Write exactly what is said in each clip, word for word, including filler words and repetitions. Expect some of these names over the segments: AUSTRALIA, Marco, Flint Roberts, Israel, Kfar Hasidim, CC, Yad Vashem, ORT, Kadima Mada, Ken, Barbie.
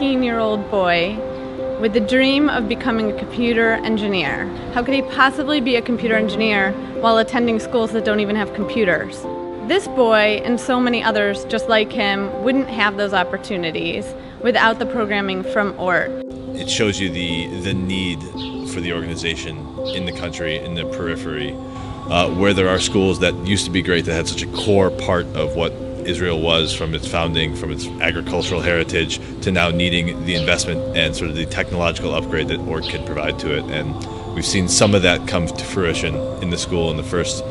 fourteen-year-old boy with the dream of becoming a computer engineer. How could he possibly be a computer engineer while attending schools that don't even have computers? This boy and so many others just like him wouldn't have those opportunities without the programming from O R T. It shows you the, the need for the organization in the country, in the periphery, uh, where there are schools that used to be great, that had such a core part of what Israel was from its founding, from its agricultural heritage, to now needing the investment and sort of the technological upgrade that O R T can provide to it. And we've seen some of that come to fruition in the school in the first,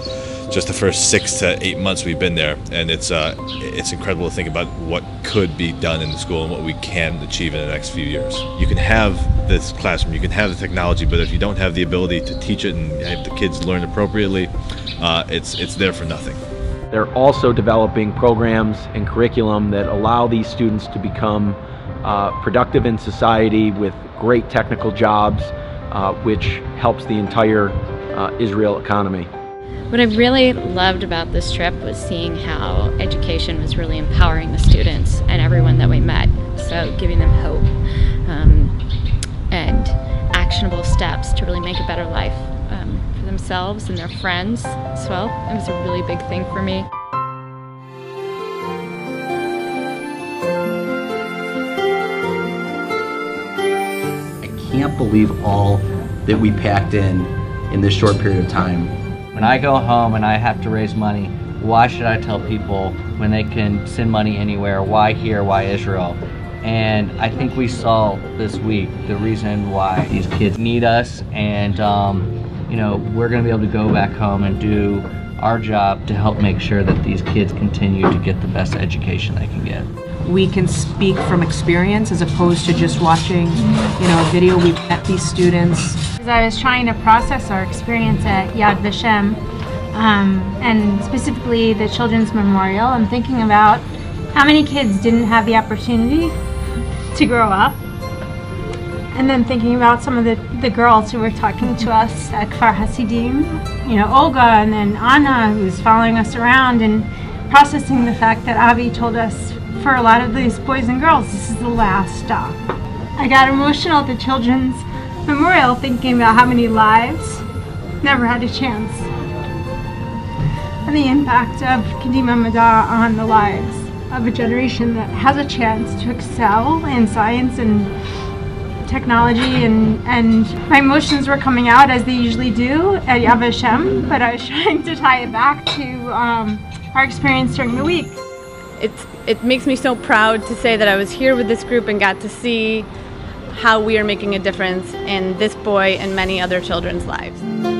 just the first six to eight months we've been there. And it's, uh, it's incredible to think about what could be done in the school and what we can achieve in the next few years. You can have this classroom, you can have the technology, but if you don't have the ability to teach it and have the kids learn appropriately, uh, it's, it's there for nothing. They're also developing programs and curriculum that allow these students to become uh, productive in society with great technical jobs, uh, which helps the entire uh, Israel economy. What I really loved about this trip was seeing how education was really empowering the students and everyone that we met, so giving them hope um, and actionable steps to really make a better life. Um, themselves and their friends as well. It was a really big thing for me. I can't believe all that we packed in in this short period of time. When I go home and I have to raise money, why should I tell people when they can send money anywhere? Why here? Why Israel? And I think we saw this week the reason why these kids need us, and um, you know, we're going to be able to go back home and do our job to help make sure that these kids continue to get the best education they can get. We can speak from experience as opposed to just watching, you know, a video. We met these students. As I was trying to process our experience at Yad Vashem, um, and specifically the Children's Memorial, I'm thinking about how many kids didn't have the opportunity to grow up. And then thinking about some of the, the girls who were talking to us at Kfar Hasidim, you know, Olga and then Anna, who's following us around, and processing the fact that Avi told us for a lot of these boys and girls, this is the last stop. I got emotional at the Children's Memorial thinking about how many lives never had a chance and the impact of Kadima Mada on the lives of a generation that has a chance to excel in science and technology, and, and my emotions were coming out as they usually do at Yad Vashem, but I was trying to tie it back to um, our experience during the week. It's, it makes me so proud to say that I was here with this group and got to see how we are making a difference in this boy and many other children's lives.